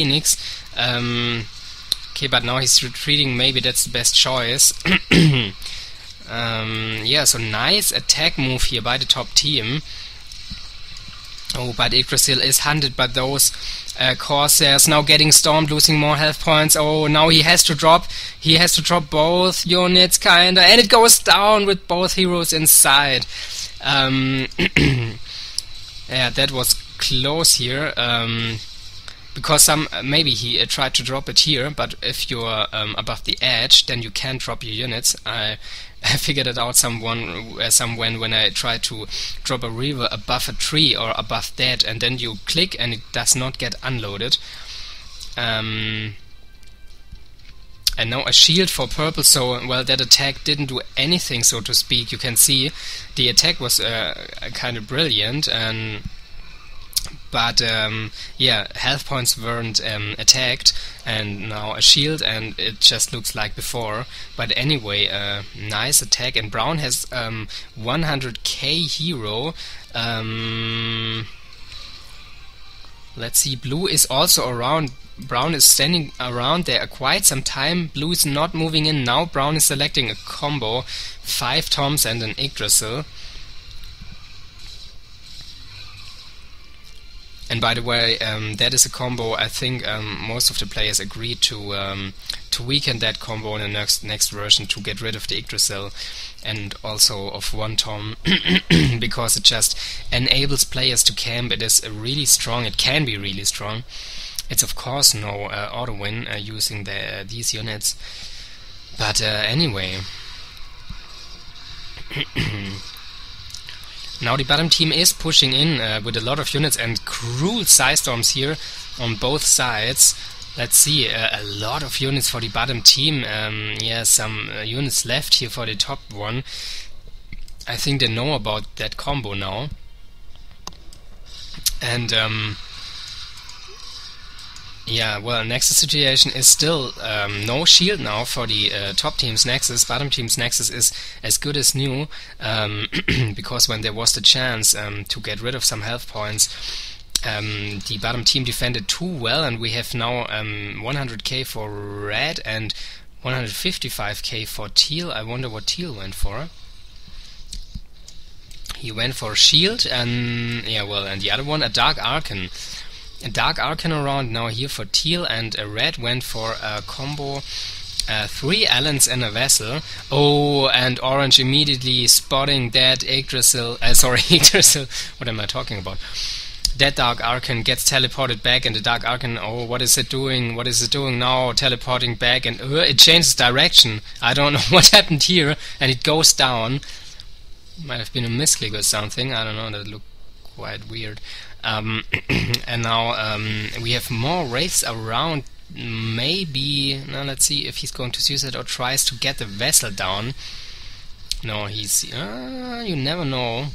Phoenix. Okay, but now he's retreating, maybe that's the best choice. Yeah, so nice attack move here by the top team. Oh, but Yggdrasil is hunted by those Corsairs, now getting stormed, losing more health points. Oh, now he has to drop. He has to drop both units, kinda, and it goes down with both heroes inside. Yeah, that was close here. Because maybe he tried to drop it here, but if you're above the edge, then you can drop your units. I figured it out somewhere when I tried to drop a Reaver above a tree or above that, and then you click and it does not get unloaded. And now a shield for purple, so well, that attack didn't do anything, so to speak. You can see the attack was kind of brilliant, and but yeah, health points weren't attacked, and now a shield, and it just looks like before. But anyway, nice attack, and Brown has 100k hero. Let's see, Blue is also around. Brown is standing around there quite some time. Blue is not moving in. Now Brown is selecting a combo, 5 toms and an Yggdrasil. And by the way, that is a combo. I think most of the players agreed to weaken that combo in the next version to get rid of the Yggdrasil and also of 1 tom because it just enables players to camp. It is really strong. It can be really strong. It's of course no auto win using these units, but anyway. Now the bottom team is pushing in with a lot of units and cruel Psystorms here on both sides. Let's see, a lot of units for the bottom team. Yeah, some units left here for the top one. I think they know about that combo now. And yeah, well, Nexus situation is still no shield now for the top team's Nexus. Bottom team's Nexus is as good as new, because when there was the chance to get rid of some health points, the bottom team defended too well, and we have now 100k for red and 155k for teal. I wonder what teal went for. He went for shield, and yeah, well, and the other one, a dark Archon. A dark Archon around now here for teal, and a red went for a combo, 3 Alans and a vessel. Oh, and orange immediately spotting that Yggdrasil, sorry, Yggdrasil, what am I talking about? That dark Archon gets teleported back, and the dark Archon, oh, what is it doing? What is it doing now? Teleporting back, and it changes direction. I don't know what happened here, and it goes down. Might have been a misclick or something, I don't know, that looked quite weird. And now we have more Wraiths around. Maybe now let's see if he's going to suicide or tries to get the vessel down. No, he's you never know.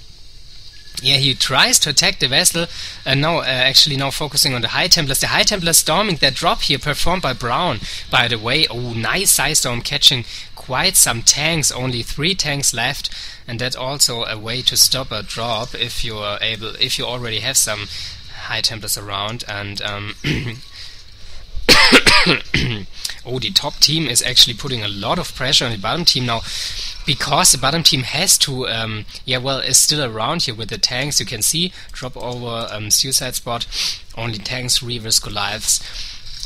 Yeah, he tries to attack the vessel, and now actually now focusing on the High Templars. The High Templars storming that drop here performed by Brown, by the way. Oh, nice ice storm, catching quite some tanks, only 3 tanks left, and that's also a way to stop a drop if you are able, if you already have some High Templars around. And oh, the top team is actually putting a lot of pressure on the bottom team now, because the bottom team has to, yeah, well, is still around here with the tanks. You can see drop over suicide spot, only tanks, Reavers, Goliaths,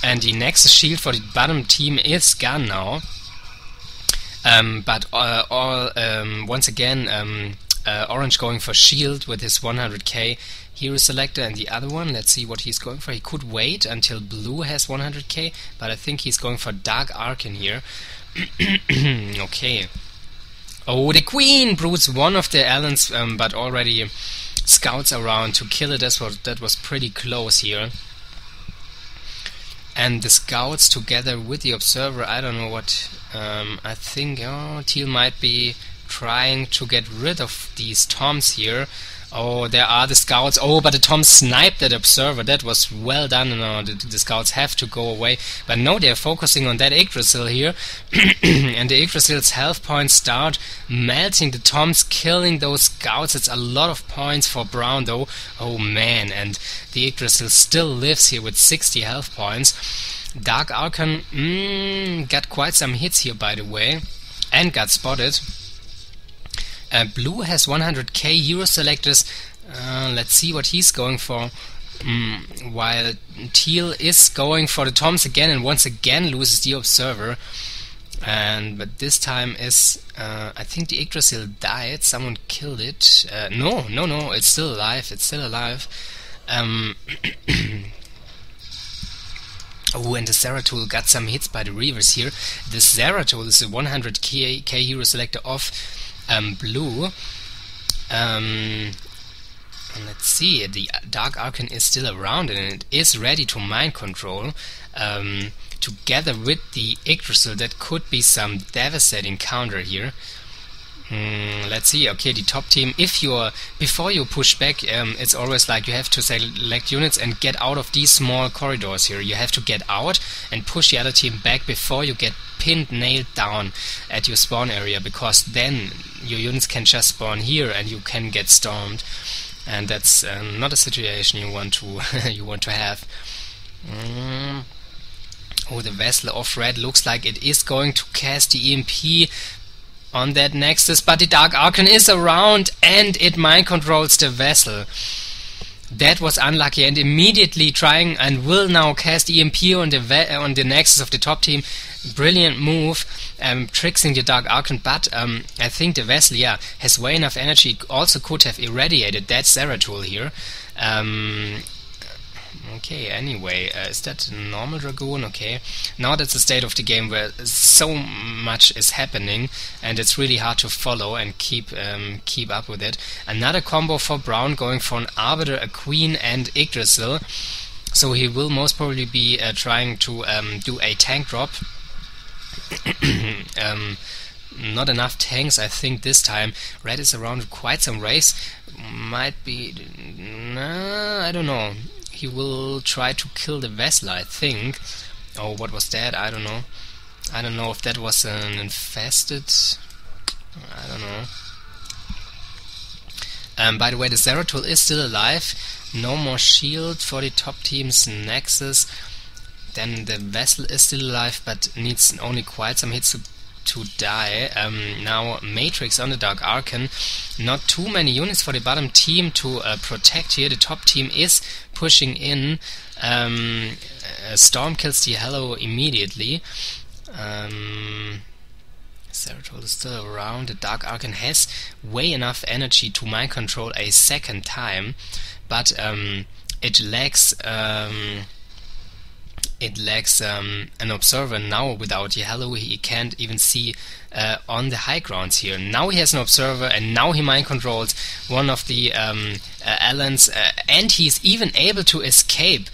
and the Nexus shield for the bottom team is gone now. But once again, orange going for shield with his 100k hero selector, and the other one, let's see what he's going for. He could wait until blue has 100k, but I think he's going for dark Archon here. Okay. Oh, the queen broods one of the Alans, but already scouts around to kill it. That was pretty close here. And the scouts together with the observer, I don't know what. I think teal might be trying to get rid of these toms here. Oh, there are the scouts. Oh, but the Tom sniped that observer. That was well done. No, the scouts have to go away. But no, they're focusing on that Yggdrasil here. And the Yggdrasil's health points start melting. The Toms killing those scouts. It's a lot of points for Brown, though. Oh, man. And the Yggdrasil still lives here with 60 health points. Dark Archon got quite some hits here, by the way, and got spotted. Blue has 100k hero selectors. Let's see what he's going for. While Teal is going for the Toms again and once again loses the Observer. But this time is... I think the Yggdrasil died. Someone killed it. No. It's still alive. Oh, and the Zeratul got some hits by the Reavers here. The Zeratul is a 100k hero selector of Blue. Let's see, the Dark Archon is still around and it is ready to mind control. Together with the Yggdrasil, that could be some devastating counter here. Let's see. Okay, the top team. If you're before you push back, it's always like you have to select units and get out of these small corridors here. You have to get out and push the other team back before you get pinned, nailed down at your spawn area, because then your units can just spawn here and you can get stormed, and that's not a situation you want to have. Oh, the vessel of red looks like it is going to cast the EMP on that Nexus, but the Dark Archon is around and it mind controls the vessel. That was unlucky, and immediately trying and will now cast EMP on the Nexus of the top team. Brilliant move, tricksing the Dark Archon, but I think the vessel, yeah, has way enough energy, also could have irradiated that Zeratul here. Okay, anyway, is that normal Dragoon? Okay, now that's the state of the game where so much is happening and it's really hard to follow and keep up with it. Another combo for Brown, going for an Arbiter, a Queen and Yggdrasil. So he will most probably be trying to do a tank drop. Not enough tanks, I think, this time. Red is around with quite some Wraiths. Might be... Nah, I don't know. He will try to kill the vessel, I think. Oh, what was that? I don't know. I don't know if that was an infested... I don't know. By the way, the Zeratul is still alive. No more shield for the top team's Nexus. Then the vessel is still alive, but needs only quite some hits to die. Now Matrix on the Dark Archon. Not too many units for the bottom team to protect here. The top team is pushing in. Storm kills the Halo immediately. Zeratul is still around. The Dark Archon has way enough energy to mind control a second time, but it lacks an observer now. Without Yellow, he can't even see on the high grounds here. Now he has an observer, and now he mind controls one of the Alans, and he's even able to escape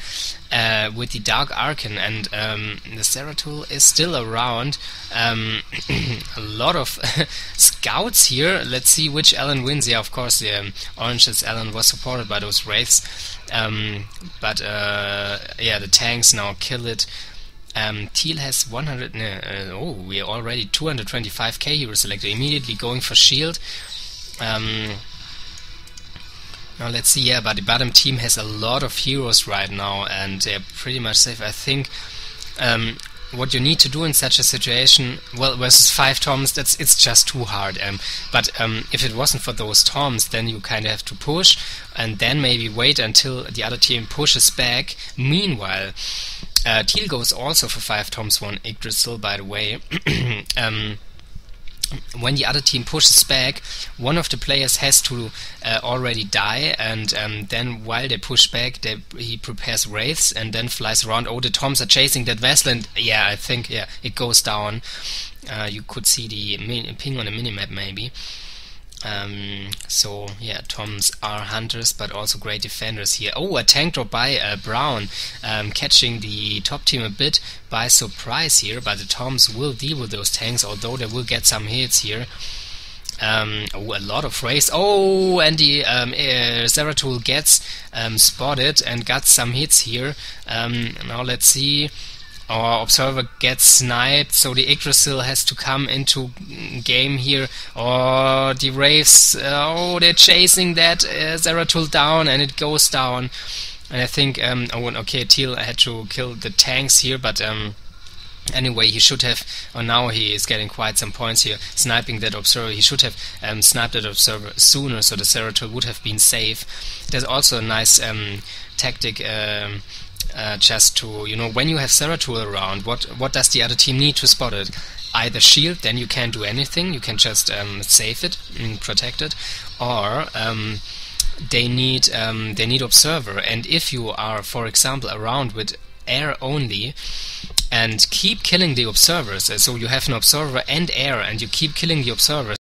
with the Dark Archon. And the Zeratul is still around. A lot of scouts here. Let's see which Alan wins. Yeah, of course, the Orange's Alan was supported by those Wraiths. Yeah, the tanks now kill it. Teal has 100... we're already 225k hero selected. Immediately going for shield. Now let's see, yeah, but the bottom team has a lot of heroes right now and they're pretty much safe. I think what you need to do in such a situation, well, versus 5 Toms, it's just too hard. But if it wasn't for those Toms, then you kind of have to push and then maybe wait until the other team pushes back. Meanwhile, Teal goes also for 5 Toms, 1 Yggdrasil, by the way. When the other team pushes back, one of the players has to already die, and then while they push back, he prepares Wraiths and then flies around. Oh, the Toms are chasing that vessel, and yeah, I think yeah, it goes down. You could see the ping on the minimap maybe. So yeah, Toms are hunters but also great defenders here. Oh, a tank drop by Brown, catching the top team a bit by surprise here, but the Toms will deal with those tanks, although they will get some hits here. A lot of rays. Oh, and the Zeratul gets spotted and got some hits here. Now let's see. Our Observer gets sniped, so the Yggdrasil has to come into game here. Or the Wraiths, oh, they're chasing that Zeratul down, and it goes down. And I think, oh, okay, Teal had to kill the tanks here, but anyway, he should have, or now he is getting quite some points here, sniping that Observer. He should have sniped that Observer sooner, so the Zeratul would have been safe. There's also a nice tactic. Just to, you know, when you have Zeratul around, what does the other team need to spot it? Either shield, then you can't do anything, you can just save it and protect it, or they need Observer. And if you are, for example, around with air only and keep killing the Observers, so you have an Observer and air and you keep killing the Observers,